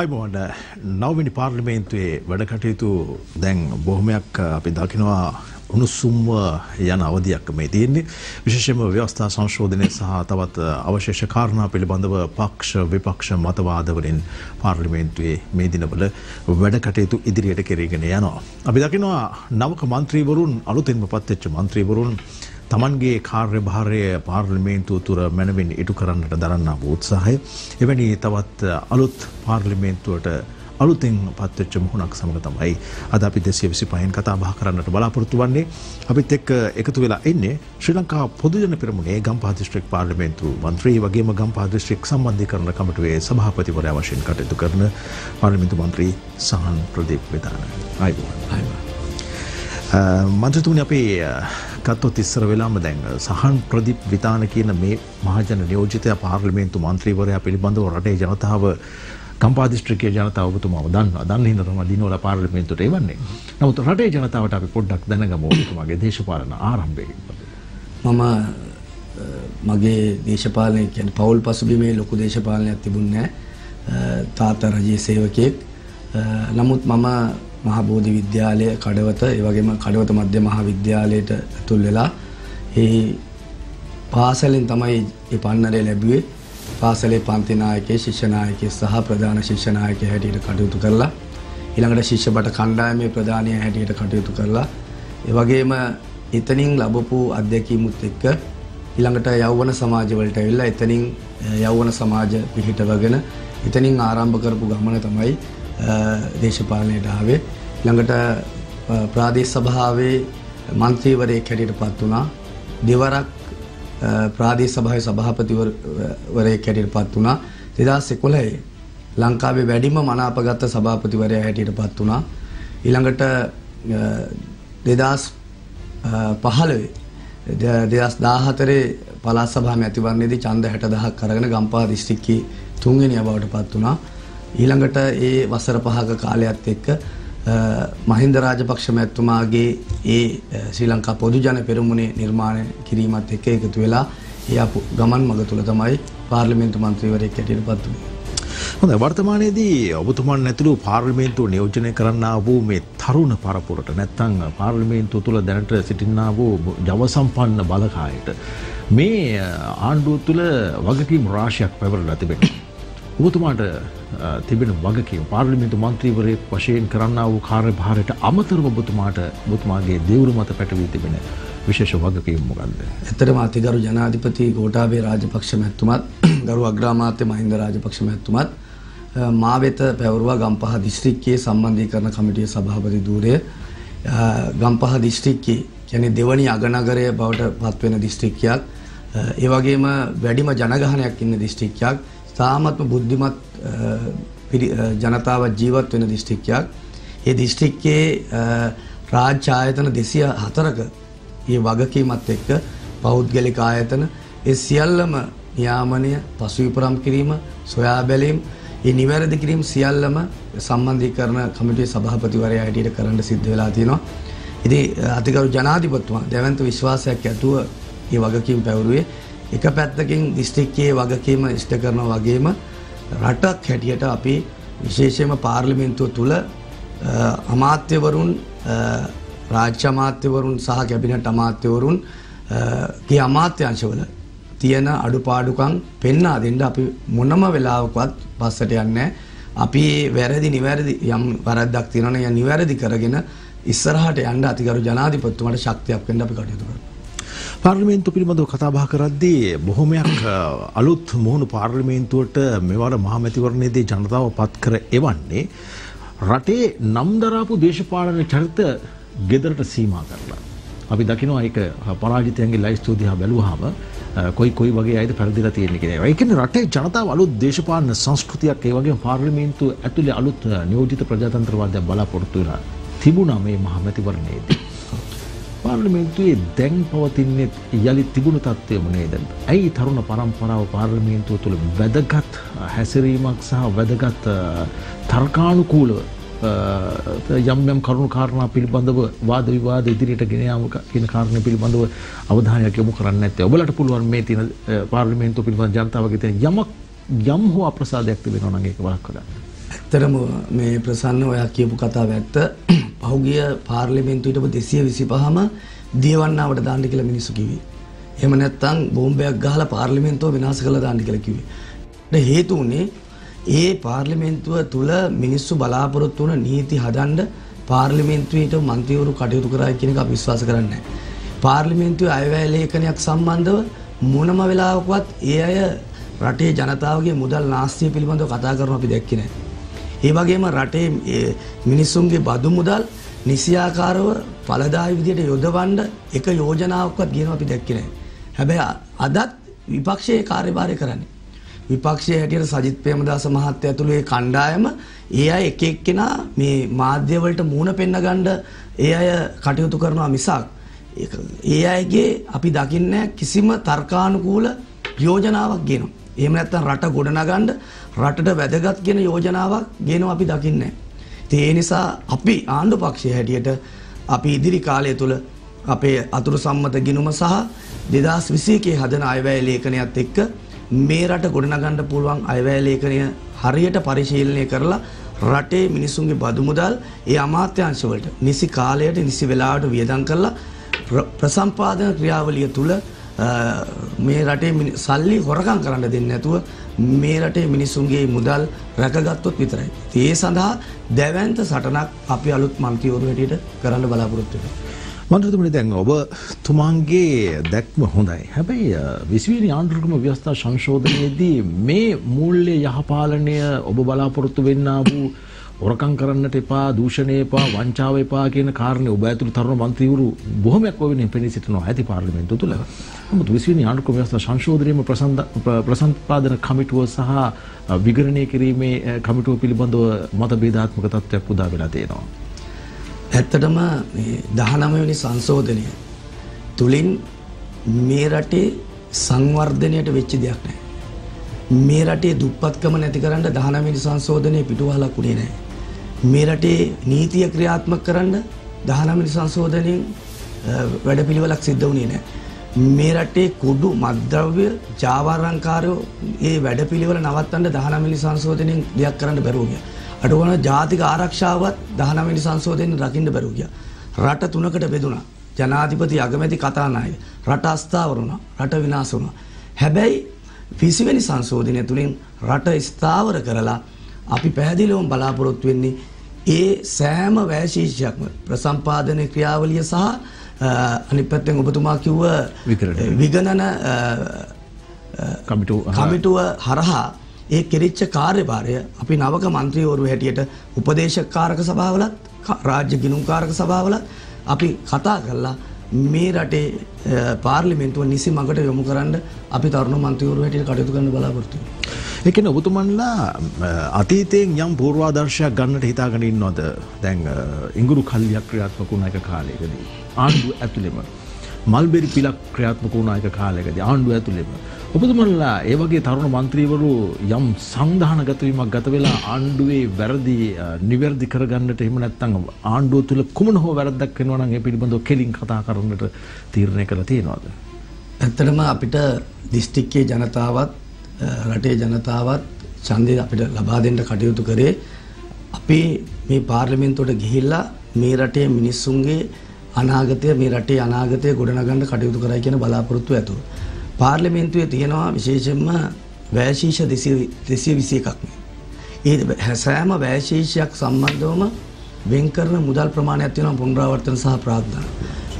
අයිබෝන් නවවෙනි පාර්ලිමේන්තුවේ වැඩ කටයුතු දැන් බොහොමයක් අපි දකිනවා උණුසුම්ව යන අවධියක් මේ තියෙන්නේ විශේෂයෙන්ම ව්‍යවස්ථා සංශෝධනයේ සහ තවත් අවශේෂ කාරණා පිළිබඳව පක්ෂ විපක්ෂ මතවාදවලින් පාර්ලිමේන්තුවේ මේ දිනවල වැඩ කටයුතු ඉදිරියට කෙරීගෙන යනවා අපි දකිනවා නවක മന്ത്രിවරුන් අලුතින්ම පත්වෙච්ච മന്ത്രിවරුන් තමන්ගේ කාර්යභාරය පාර්ලිමේන්තුව තුර මැනවින් ඉටු කරන්නට දරන්නා වූ උත්සාහය එවැනි තවත් අලුත් පාර්ලිමේන්තුවට අලුතෙන් පත්වෙච්ච මුහුණක් සමග තමයි අද අපි 225න් කතා බහ කරන්නට බලාපොරොත්තු වෙන්නේ අපිත් එක්ක එකතු වෙලා ඉන්නේ ශ්‍රී ලංකා පොදුජන පෙරමුණේ ගම්පහ දිස්ත්‍රික් පාර්ලිමේන්තු මන්ත්‍රී වගේම ගම්පහ දිස්ත්‍රික් සම්බන්ධීකරණ කමිටුවේ සභාපතිවරයා වශයෙන් කටයුතු කරන පාර්ලිමේන්තු මන්ත්‍රී සහන් ප්‍රදීප් විධාන අයිබෝන් මන්ත්‍රතුමනි අපි ගත්තොත් ඉස්සර වෙලාම දැන් සහන් ප්‍රදීප් විධාන කියන මේ මහජන නියෝජිතයා පාර්ලිමේන්තු මන්ත්‍රීවරයා පිළිබඳව රටේ ජනතාව ගම්පහ දිස්ත්‍රික්කයේ ජනතාව ඔබතුමාව දන්න හින්දා තමයි දිනවල පාර්ලිමේන්තුවට එවන්නේ. නමුත් රටේ ජනතාවට අපි පොඩ්ඩක් දැනගමු ඔබතුමාගේ දේශපාලන ආරම්භයේ. මම මගේ දේශපාලනය කියන්නේ පවුල් පසුබිමේ ලොකු දේශපාලනයක් තිබුණේ නැහැ. තාත්තා රජයේ සේවකයෙක්. නමුත් මම महाबोधि विद्यालय कड़वत एवगेम कड़वत मध्य महाविद्यालय तुल्यला पासले तमये पन्नरे लभ्ये पासले पांति नायके शिष्य नायके सह प्रधान शिष्य नायके हेटीट कटयुतु करला ईलंगट शिष्य बट खंडायमे प्रधान हेटीट कटयुतु करला एवगेम इतनिंग लबपु अध्यक्ीमुत एक्क ईलंगट यौवन समाज वलट एविल्ला इतनिंग यौवन समाज पिहिटवගෙන इतनिंग आरंभ करपु गमन तमये දේශපාලනයට ආවේ ළඟට ප්‍රාදේශ සභාවේ මන්ත්‍රීවරයෙක් හැටියට පත් වුණා දෙවරක් ප්‍රාදේශ සභාවේ සභාපතිවරයෙක් හැටියට පත් වුණා 2011 ලංකාවේ වැඩිම මනාපගත් සභාපතිවරයා හැටියට පත් වුණා ඊළඟට 2015 2014 පළාත් සභා මැතිවරණයේදී ඡන්ද 60000ක් අරගෙන ගම්පහ දිස්ත්‍රික්කයේ තුන්වෙනියා බවට පත් වුණා ඊළඟට ඒ වසර පහක කාලයත් එක්ක මහින්ද රාජපක්ෂ මැතිතුමාගේ ඒ ශ්‍රී ලංකා පොදු ජන පෙරමුණේ නිර්මාණය කිරීමත් එක්ක එකතු වෙලා ඒ අපු ගමන් මඟ තුල තමයි පාර්ලිමේන්තු මන්ත්‍රීවරයෙක් හැටියට පත් වුනේ. හොඳයි වර්තමානයේදී ඔබතුමන් ඇතුළු පාර්ලිමේන්තුව නියෝජනය කරන්නා වූ මේ තරුණ පරපුරට නැත්නම් පාර්ලිමේන්තුව තුල දැනට සිටිනා වූ ජව සම්පන්න බලකායට මේ ආණ්ඩුව තුල වගකීම් රාශියක් පැවරලා තිබෙනවා. ඔබතුමාට තිබෙන වගකීම් පාර්ලිමේන්තු මන්ත්‍රීවරයෙක් වශයෙන් කරන්නා වූ කාර්යභාරයට අමතරව ඔබතුමාගේ දෙවුරු මත පැටවී තිබෙන විශේෂ වගකීම් මොකක්ද? ඇත්තටම අතිගරු ජනාධිපති ගෝඨාභය රාජපක්ෂ මැතිතුමත් ගරු අග්‍රාමාත්‍ය මහින්ද රාජපක්ෂ මැතිතුමත් මා වෙත පැවරුවා ගම්පහ දිස්ත්‍රික්කයේ සම්බන්ධීකරණ කමිටියේ සභාපති ධූරය ගම්පහ දිස්ත්‍රික්කයේ කියන්නේ දෙවනි අගනගරය බවට පත්වෙන දිස්ත්‍රික්කයක් ඒ වගේම වැඩිම ජනගහනයක් ඉන්න දිස්ත්‍රික්කයක් තාමත්ම බුද්ධිමත් ජනතාව ජීවත් වෙන දිස්ත්‍රික්කයක්. ඒ දිස්ත්‍රික්කයේ රාජ්‍ය ආයතන 204ක මේ වගකීමත් එක්ක පෞද්ගලික ආයතන ඒ සියල්ලම නියාමනය, පසුවිපරම් කිරීම, සොයා බැලීම, ඒ නිවැරදි කිරීම සියල්ලම සම්බන්ධීකරණ කමිටුවේ සභාපතිවරයා හැටියට කරන්න සිද්ධ වෙලා තියෙනවා. ඉතින් අතිගරු ජනාධිපතිතුමා දැවැන්ත විශ්වාසයක් ඇතුව මේ වගකීම් පැවරුවේ එක පැත්තකින් දිස්ත්‍රික්කයේ වගකීම ඉෂ්ට කරනවා වගේම රටක් හැටියට අපි විශේෂයෙන්ම පාර්ලිමේන්තුව තුල අමාත්‍යවරුන් රාජ්‍ය අමාත්‍යවරුන් සහ කැබිනට් අමාත්‍යවරුන් ගේ අමාත්‍යංශවල තියෙන අඩුපාඩුකම් පෙන්වා දෙන්න අපි මොනම වෙලාවකවත් පස්සට යන්නේ අපි වැරදි නිවැරදි යම් වරද්දක් තියෙනවා නම් නිවැරදි කරගෙන ඉස්සරහට යන්න අතිගරු ජනාධිපතිතුමාට ශක්තියක් වෙන්න අපි කටයුතු කරමු පාර්ලිමේන්තු පිළිබඳව කතා බහ කරද්දී බොහොමයක් අලුත් මුහුණු පාර්ලිමේන්තුවට මෙවර මහමැතිවරණයේදී ජනතාව පත් කර එවන්නේ රටේ නම් දරාපු දේශපාලන චරිත ගෙදරට සීමා කරලා. අපි දකිනවා ඒක පරාජිතයන්ගේ ලයිස්තුව දිහා බැලුවාම කොයි වගේ අයද පරදිලා තියෙන්නේ කියලා. ඒ කියන්නේ රටේ ජනතාව අලුත් දේශපාලන සංස්කෘතියක් ඒ වගේම පාර්ලිමේන්තුව ඇතුලේ අලුත් නියෝජිත ප්‍රජාතන්ත්‍රවාදයක් බලාපොරොත්තු වෙලා තිබුණා මේ මහමැතිවරණයේදී. පාර්ලිමේන්තුවේ දැන් පවතින්නේ යලි තිබුණු තත්ත්වයම නේද? ඇයි තරුණ පරම්පරාව පාර්ලිමේන්තුව තුළ වැදගත් හැසිරීමක් සහ වැදගත් තර්කානුකූලව යම් කරුණු කාරණා පිළිබඳව වාද විවාද ඉදිරියට ගෙන යාම කියන කාරණේ පිළිබඳව අවධානයක් යොමු කරන්නේ නැත්තේ. ඔබලට පුළුවන් මේ තියෙන පාර්ලිමේන්තුව පිළිබඳ ජනතාවගේ තියෙන යම් හෝ අප්‍රසාදයක් තිබෙනවා නම් ඒක වළක්වා ගන්න. ඇත්තටම මේ ප්‍රසන්න ඔයා කියපු කතාව ඇත්ත. පහුගිය පාර්ලිමේන්තුවේම 225ම දියවන්නාවට දාන්න කියලා මිනිස්සු කිව්වේ. එහෙම නැත්නම් බෝම්බයක් ගහලා පාර්ලිමේන්තුව විනාශ කරලා දාන්න කියලා කිව්වේ. ඒ හේතු උනේ ඒ පාර්ලිමේන්තුව තුල මිනිස්සු බලාපොරොත්තු වුණ නීති හදන්න පාර්ලිමේන්තුවේට මන්ත්‍රීවරු කටයුතු කරා කියන එක අපි විශ්වාස කරන්නේ නැහැ. පාර්ලිමේන්තුවේ අයවැය ලේඛනයක් සම්බන්ධව මොනම වෙලාවකවත් ඒ අය රටේ ජනතාවගේ මුදල් නාස්තිය පිළිබඳව කතා කරනවා අපි දැක්කේ නැහැ. ඒ වගේම රටේ මිනිසුන්ගේ බදු මුදල් නිසියාකාරව ඵලදායි විදියට යොදවන්න එක යෝජනාවක්වත් කියනවා අපි දැක්කේ නැහැ. හැබැයි අදත් විපක්ෂයේ කාර්යභාරය කරන්නේ. විපක්ෂයේ හැටියට සජිත් ප්‍රේමදාස මහත්තයා ඇතුළු ඒ කණ්ඩායම ඒ අය එක එක්කෙනා මේ මාධ්‍ය වලට මූණ පෙන්න ගන්න ඒ අය කටයුතු කරනවා මිසක් ඒ අයගේ අපි දකින්නේ කිසිම තර්කානුකූල යෝජනාවක් ගේනවා. එහෙම නැත්නම් රට ගොඩනගන්න රටට වැදගත් කියන යෝජනාවක් ගේනවා අපි දකින්නේ. ඒ නිසා අපි ආණ්ඩු පක්ෂයේ හැටියට අපි ඉදිරි කාලය තුල අපේ අතුරු සම්මත ගිණුම සහ 2021 හදන අයවැය ලේඛනයත් එක්ක මේ රට ගොඩනගන්න පුළුවන් අයවැය ලේඛනය හරියට පරිශීලනය කරලා රටේ මිනිසුන්ගේ බදු මුදල් ඒ අමාත්‍යාංශ වලට නිසි කාලයට නිසි වෙලාවට වියදම් කරලා ප්‍රසම්පාදන ක්‍රියාවලිය තුල මේ රටේ සල්ලි හොරකම් කරන්න දෙන්නේ නැතුව මේ රටේ මිනිසුන්ගේ මුදල් රැකගත්තොත් විතරයි. ඒ සඳහා දැවැන්ත සටනක් අපි අලුත් මන්ත්‍රීවරු හැටියට කරන්න බලාපොරොත්තු වෙනවා. මන්ත්‍රීතුමනි දැන් ඔබ තුමාගේ දැක්ම හොඳයි. හැබැයි 20 වෙනි ආණ්ඩුක්‍රම ව්‍යවස්ථා සංශෝධනයේදී මේ මූල්‍ය යහපාලනය ඔබ බලාපොරොත්තු වෙන්නා වූ හොරකම් කරන්නට එපා, දූෂණය එපා, වංචාව එපා කියන කාරණේ ඔබ ඇතුළු තරුණ මන්ත්‍රීවරු බොහොමයක් ඔයවෙනින් පෙනී සිටිනවා ඇති පාර්ලිමේන්තුව තුළ. නමුත් 20 වෙනි ආණ්ඩුක්‍රම ව්‍යවස්ථා සංශෝධනයේම ප්‍රසම්පාදන කමිටුව සහ විගණනය කිරීමේ කමිටුව පිළිබඳව මතභේදාත්මක තත්ත්වයක් උදා වෙලා තියෙනවා. ඇත්තටම මේ 19 වෙනි සංශෝධනය තුලින් මේ රටේ සංවර්ධනයට වෙච්ච දෙයක් නැහැ. මේ රටේ දුප්පත්කම නැති කරන්න 19 වෙනි සංශෝධනයේ පිටුවහලක් උනේ නැහැ. මේ රටේ නීතිය ක්‍රියාත්මක කරන්න 19 වෙනි සංශෝධනයෙන් වැඩපිළිවෙලක් සිද්ධ වුණේ නැහැ. මේ රටේ කුඩු මද්ද්‍රව්‍ය ජාවාරංකාරයෝ මේ වැඩපිළිවෙල නවත්තන්න 19 වෙනි සංශෝධනයෙන් දෙයක් කරන්න බැරුව ගියා. අට වන ජාතික ආරක්ෂාවත් 19 වෙනි සංශෝධනයෙන් රකින්න බැරුව ගියා. රට තුනකට බෙදුණා. ජනාධිපති අගමැති කතානායක. රට අස්ථාවර වුණා. රට විනාශ වුණා. හැබැයි 20 වෙනි සංශෝධනය තුලින් රට ස්ථාවර කරලා අපි පැහැදිලිවම බලාපොරොත්තු වෙන්නේ ඒ සෑම වැශීෂයක්ම ප්‍රසම්පාදන ක්‍රියාවලිය සහ අනිත් පැත්තෙන් ඔබතුමා කිව්ව විගණන කමිටුව හරහා ඒ කෙරිච්ච කාර්යභාරය අපි නවක മന്ത്രിවරු හැටියට උපදේශකාරක සභාවලත් රාජ්‍ය ගිණුම්කාරක සභාවලත් අපි කතා කරලා මේ රටේ පාර්ලිමේන්තුව නිසි මඟට යොමු කරන්න අපි තරුණ මන්ත්‍රීවරු හැටියට කටයුතු කරන්න බලාපොරොත්තු වෙනවා. ඒ කියන්නේ ඔබතුමන්ලා අතීතයෙන් යම් පූර්වාදර්ශයක් ගන්නට හිතාගෙන ඉන්නවද? දැන් ඉඟුරු කල්ලියක් ක්‍රියාත්මක වුණ එක කාලයකදී ආණ්ඩුව ඇතුළෙම මල්බෙරි පිලක් ක්‍රියාත්මක වුණ එක කාලයකදී ආණ්ඩුව ඇතුළෙම ඔබතුමන්ලා ඒ වගේ තරුණ මන්ත්‍රීවරු යම් සංවිධානගත වීමක් ගත වෙලා ආණ්ඩුවේ වැරදි නිවැරදි කරගන්නට එහෙම නැත්නම් ආණ්ඩුව තුල කුමන හෝ වැරද්දක් වෙනවා නම් ඒ පිළිබඳව කෙලින් කතා කරන්නට තීරණය කළා තියෙනවද? ඇත්තටම අපිට දිස්ත්‍රික්කයේ ජනතාවත් රටේ ජනතාවත් ඡන්දය අපිට ලබා දෙන්න කටයුතු කරේ අපි මේ පාර්ලිමේන්තුවට ගිහිල්ලා මේ රටේ මිනිස්සුන්ගේ අනාගතය මේ රටේ අනාගතය ගොඩනගන්න කටයුතු කරයි කියන බලාපොරොත්තුව ඇතුළු. පාර්ලිමේන්තුවේ තියෙනවා විශේෂයෙන්ම වැශීෂ 221ක්. ඒ සෑම වැශීෂයක් සම්බන්ධවම වෙන් කරන මුදල් ප්‍රමාණයක් තියෙනවා පුනරාවර්තන සහ ප්‍රාර්ථනා.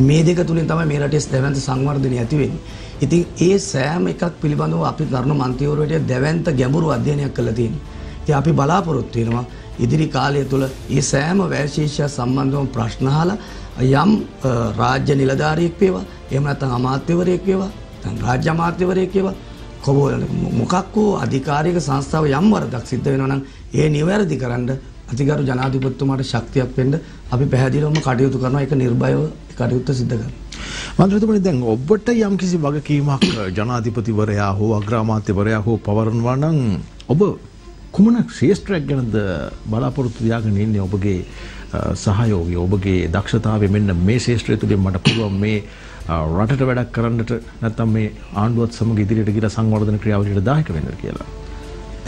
මේ දෙක තුලින් තමයි මේ රටේ දැවැන්ත සංවර්ධනය ඇති වෙන්නේ. ඉතින් ඒ සෑම එකක් පිළිබඳව අපි තරුණ මන්ත්‍රීවරුන්ට දැවැන්ත ගැඹුරු අධ්‍යයනයක් කරලා තියෙනවා. ඉතින් අපි බලාපොරොත්තු වෙනවා ඉදිරි කාලය තුළ ඒ සෑම වැශීෂය සම්බන්ධවම ප්‍රශ්න අහලා යම් රාජ්‍ය නිලධාරියෙක් වේවා එහෙම නැත්නම් අමාත්‍යවරයෙක් වේවා රාජ්‍ය අමාත්‍යවරයෙක් කියලා මොකක් හෝ අධිකාරික සංස්ථාව යම් වරදක් සිද්ධ වෙනවා නම් ඒ නිවැරදි කරන්න අතිගරු ජනාධිපතිතුමාට ශක්තියක් වෙන්න අපි පැහැදිලිවම කටයුතු කරනවා. ඒක නිර්භයව කටයුත්ත සිද්ධ කරනවා. මන්ත්‍රීතුමනි දැන් ඔබට යම් කිසි වගකීමක් ජනාධිපතිවරයා හෝ අග්‍රාමාත්‍යවරයා හෝ පවරනවා නම් ඔබ කුමන ක්ෂේත්‍රයක් ගැනද බලාපොරොත්තු වෙගෙන ඉන්නේ? ඔබගේ සහයෝගය ඔබගේ දක්ෂතාවය මෙන්න මේ ක්ෂේත්‍රය තුලින් මට පුළුවන් මේ රටට වැඩක් කරන්නට නැත්නම් මේ ආණ්ඩුවත් සමග ඉදිරියට ගිහිලා සංවර්ධන ක්‍රියාවලියට දායක වෙන්න කියලා.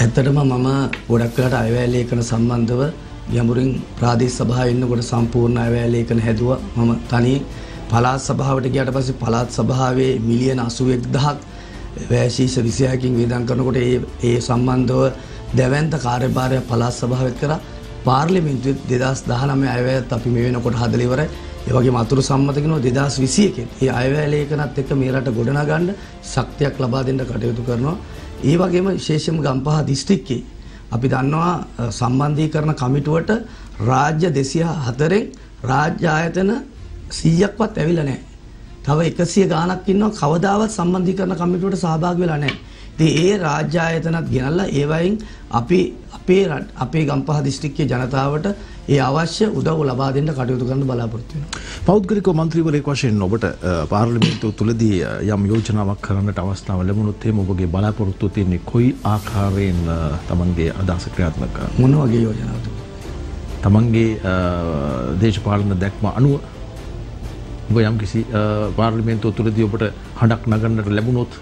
ඇත්තටම මම ගොඩක් වෙලාට අයවැය ලේඛන සම්බන්ධව යඹුරින් ප්‍රාදේශ සභාවේ ඉන්නකොට සම්පූර්ණ අයවැය ලේඛන හැදුවා. මම තනියෙන් පළාත් සභාවට ගියාට පස්සේ පළාත් සභාවේ මිලියන 81000ක් වැයශීෂ 26කින් වේදම් කරනකොට ඒ සම්බන්ධව දැවැන්ත කාර්යභාරය පළාත් සභාවෙත් කරා. පාර්ලිමේන්තුවේ 2019 අයවැයත් අපි මේ වෙනකොට හදලා ඉවරයි. ඒ වගේම අතුරු සම්මත කරනවා 2021 මේ අයවැය ලේඛනත් එක්ක මේ රට ගොඩනගන්න ශක්තියක් ලබා දෙන්න කටයුතු කරනවා. ඒ වගේම විශේෂම ගම්පහ දිස්ත්‍රික්කයේ අපි දන්නවා සම්බන්ධීකරණ කමිටුවට රාජ්‍ය 204න් රාජ්‍ය ආයතන 100ක්වත් ඇවිල්ලා නැහැ. තව 100 ගාණක් ඉන්නවා කවදාවත් සම්බන්ධීකරණ කමිටුවට සහභාගී වෙලා නැහැ. ඉතින් ඒ රාජ්‍ය ආයතනත් ගෙනල්ලා ඒ වයින් අපි අපේ ගම්පහ දිස්ත්‍රික්කයේ ජනතාවට ඒ අවශ්‍ය උදව් ලබා දෙන්න කටයුතු කරන්න බලාපොරොත්තු වෙනවා. පෞද්ගලික මන්ත්‍රීවරයෙක් වශයෙන් ඔබට පාර්ලිමේන්තුව තුලදී යම් යෝජනාවක් කරන්නට අවස්ථාව ලැබුණොත් එහෙම ඔබගේ බලාපොරොත්තු තියෙන්නේ කොයි ආකාරයෙන් තමන්ගේ අදහස ක්‍රියාත්මක කරන්න? මොන වගේ යෝජනාවක්ද? තමන්ගේ දේශපාලන දැක්ම අනුව ඔබ යම් කිසි පාර්ලිමේන්තුව තුලදී ඔබට හඬක් නගන්නට ලැබුණොත්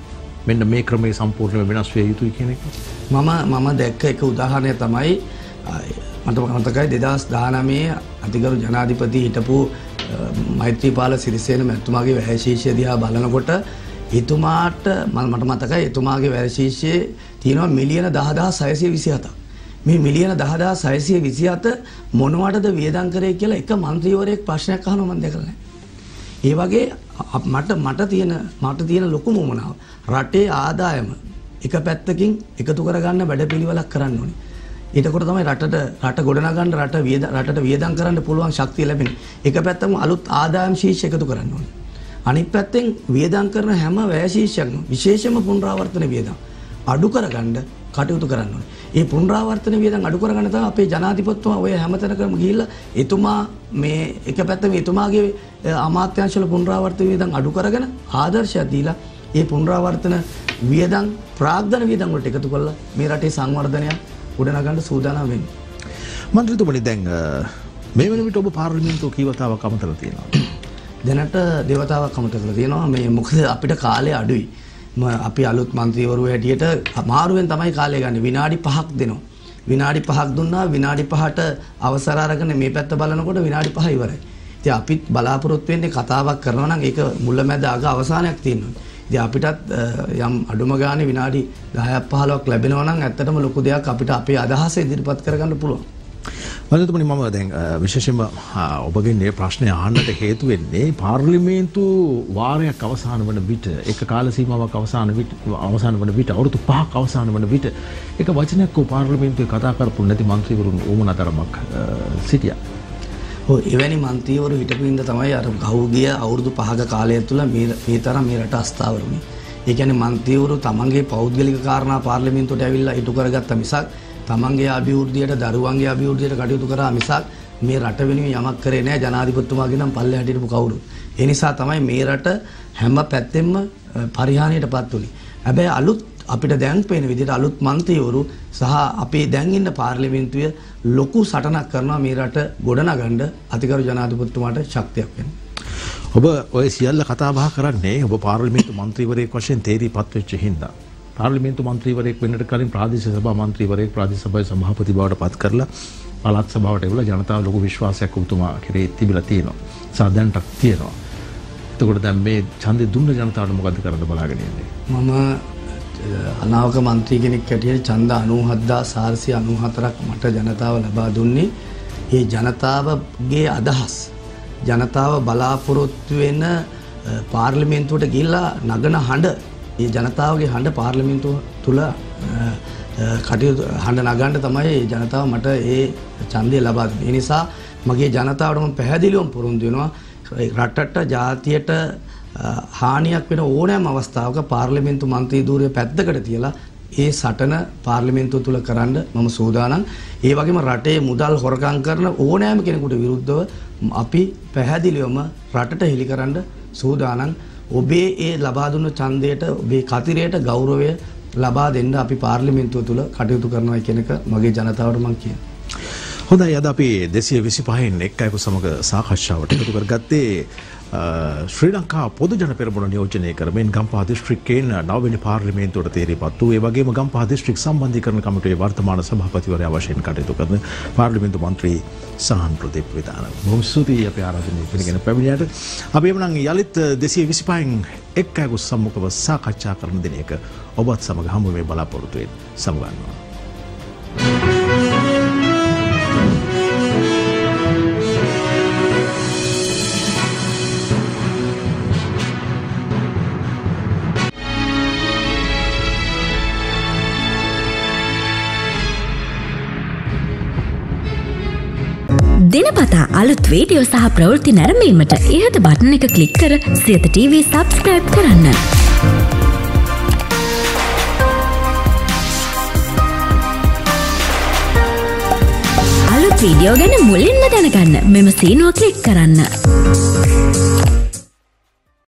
මෙන්න මේ ක්‍රමයේ සම්පූර්ණ වෙනස් විය යුතුයි කියන එක මම දැක්ක එක උදාහරණයක් තමයි. මට මතකයි 2019 අතිගරු ජනාධිපති හිටපු මෛත්‍රීපාල සිරිසේන මහත්මයාගේ වැයශීෂ්‍ය දිහා බලනකොට එතුමාට මට මතකයි එතුමාගේ වැයශීෂ්‍යයේ තියෙනවා මිලියන 10627ක්. මේ මිලියන 10627 මොනවටද වියදම් කරේ කියලා එක മന്ത്രിවරයෙක් ප්‍රශ්නයක් අහනවා මම දැකලා නැහැ. ඒ වගේ මට තියෙන ලොකුම උමනාව රටේ ආදායම එක පැත්තකින් එකතු කරගන්න වැඩපිළිවෙලක් කරන්න ඕනේ. ඒකකොට තමයි රට ගොඩනගන්න රටට වියදම් කරන්න පුළුවන් ශක්තිය ලැබෙන්නේ. එක පැත්තම අලුත් ආදායම් ශීර්ෂ එකතු කරන්න ඕනේ. අනිත් පැත්තෙන් වියදම් කරන හැම වැය ශීර්ෂයක්ම විශේෂම පුනරාවර්තන වියදම් අඩු කරගන්න කටයුතු කරන්න ඕනේ. මේ පුනරාවර්තන වියදම් අඩු කරගන්න තමයි අපේ ජනාධිපතිතුමා ඔය හැමතැනකම ගිහිල්ලා එතුමා මේ එක පැත්තම එතුමාගේ අමාත්‍යාංශ වල පුනරාවර්තන වියදම් අඩු කරගෙන ආදර්ශය දීලා ඒ පුනරාවර්තන වියදම් ප්‍රාග්ධන වියදම් වලට එකතු කරලා මේ රටේ සංවර්ධනය ගොඩනගන්න සූදානම් වෙන්නේ. මන්ත්‍රීතුමනි දැන් මේ වෙන විට ඔබ පාර්ලිමේන්තුව කීවතාවක් අමතලා තියෙනවා? දැනට දෙවතාවක් අමතලා තියෙනවා. මේ මොකද අපිට කාලය අඩුයි. අපි අලුත් මන්ත්‍රීවරු හැටියට අමාරුවෙන් තමයි කාලය ගන්න. විනාඩි 5ක් දෙනවා. විනාඩි 5ක් දුන්නා විනාඩි 5ට අවසර අරගෙන මේ පැත්ත බලනකොට විනාඩි 5 ඉවරයි. ඉතින් අපිත් බලාපොරොත්තු වෙන්නේ කතාවක් කරනවා නම් ඒක මුලමැද අග අවසානයක් තියෙනවා. ඉතින් අපිටත් යම් අඩුම ගානේ විනාඩි 10ක් 15ක් ලැබෙනවා නම් ඇත්තටම ලොකු දෙයක් අපිට අපේ අදහස ඉදිරිපත් කරගන්න පුළුවන්. මන්ත්‍රීතුමනි මම දැන් විශේෂයෙන්ම ඔබගෙන් මේ ප්‍රශ්නේ අහන්නට හේතු වෙන්නේ පාර්ලිමේන්තු වාරයක් අවසන් වන විට එක කාල සීමාවක් අවසන් වන විට අවුරුදු 5ක් අවසන් වන විට එක වචනයක් ඔය පාර්ලිමේන්තුවේ කතා කරපු නැති മന്ത്രിවරුන් ඕමනතරමක් සිටියා. ඔය එවැනි മന്ത്രിවරු හිටපු ඉඳ තමයි අර ගහුගිය අවුරුදු 5ක කාලය තුළ මේ තරම් මේ රට අස්ථාවරුනේ. ඒ කියන්නේ മന്ത്രിවරු තමන්ගේ පෞද්ගලික කාරණා පාර්ලිමේන්තුවට ඇවිල්ලා ඉටු කරගත්ත මිසක් තමන්ගේ අභිවෘද්ධියට දරුවන්ගේ අභිවෘද්ධියට කටයුතු කරා මිසක් මේ රට වෙනුවෙන් යමක් කරේ නැහැ ජනාධිපතිතුමාගේ නම් පල්ලෙහාට හිටපු කවුරුත්. ඒ නිසා තමයි මේ රට හැම පැත්තෙම පරිහානියටපත් උනේ. හැබැයි අලුත් අපිට දැන් පේන විදිහට අලුත් മന്ത്രിවරු සහ අපේ දැන් ඉන්න පාර්ලිමේන්තුවේ ලොකු සටනක් කරනවා මේ රට ගොඩනගන්න අතිගරු ජනාධිපතිතුමාට ශක්තියක් වෙන. ඔබ ඔය සියල්ල කතා බහ කරන්නේ ඔබ පාර්ලිමේන්තු മന്ത്രിවරයෙක් වශයෙන් තේරීපත් වෙච්ච හින්දා. පාර්ලිමේන්තු മന്ത്രിවරයෙක් වෙන්නට කලින් ප්‍රාදේශීය සභා മന്ത്രിවරයෙක් ප්‍රාදේශීය සභාවේ සභාපති බවට පත් කරලා පළාත් සභාවට එවලා ජනතාව ලොකු විශ්වාසයක් ඔබතුමා කෙරේ තිබිලා තියෙනවා. සාධනටක් තියෙනවා. එතකොට දැන් මේ ඡන්දේ දුන්න ජනතාවට මොකද කරන්න බලාගෙන ඉන්නේ? මම අනාවක മന്ത്രി කෙනෙක් හැටියට ඡන්ද 97494ක් මට ජනතාව ලබා දුන්නේ. මේ ජනතාවගේ අදහස් ජනතාව බලාපොරොත්තු වෙන පාර්ලිමේන්තුවට ගිහිල්ලා නගන හඬ මේ ජනතාවගේ හඬ පාර්ලිමේන්තුව තුල කටයුතු හඬ නගන්න තමයි ජනතාව මට මේ ඡන්දය ලබා දුන්නේ. ඒ නිසා මගේ ජනතාවට මම පැහැදිලිවම පුරුදු වෙනවා රටට ජාතියට හානියක් වෙන ඕනෑම අවස්ථාවක පාර්ලිමේන්තු മന്ത്രി ධූරය පැත්තකට තියලා ඒ සටන පාර්ලිමේන්තුව තුල කරන්න මම සූදානම්. ඒ වගේම රටේ මුදල් හොරකම් කරන ඕනෑම කෙනෙකුට විරුද්ධව අපි පැහැදිලිවම රටට හෙළි කරන්න සූදානම්. ඔබේ ඒ ලබා දුන්න ඡන්දයට ඔබේ කතිරයට ගෞරවය ලබා දෙන්න අපි පාර්ලිමේන්තුව තුල කටයුතු කරනවා කියන එක මගේ ජනතාවට මම කියනවා. හොඳයි අද අපි 225න් එක් අයකු සමග සාකච්ඡාවට එකතු කරගත්තේ ශ්‍රී ලංකා පොදු ජන පෙරමුණ නියෝජනය කරමින් ගම්පහ දිස්ත්‍රික්කයෙන් 9 වෙනි පාර්ලිමේන්තුවට තීරණපත් වූ ඒ වගේම ගම්පහ දිස්ත්‍රික් සම්බන්ධීකරණ කමිටුවේ වර්තමාන සභාපතිවරයා වශයෙන් කටයුතු කරන පාර්ලිමේන්තු මන්ත්‍රී සහන් ප්‍රදීප් විධාන. බොහොම ස්තුතියි අපේ ආරාධනය පිළිගෙන පැමිණියට. අපි එමනම් යලිත් 225න් එක් අයකු සම්මුඛව සාකච්ඡා කරන දිනයක ඔබත් සමග හමු වෙමි බලාපොරොත්තු වෙමි. සමුගන්නවා. दिनपता अलुत वीडियो सह प्रवृत्ति नरमेंट इहत बटन एक क्लिक कर सियत टीवी सब्सक्राइब करना। अलुत वीडियो गन मुलिन्म दनगन्न मेम सीनो क्लिक करना।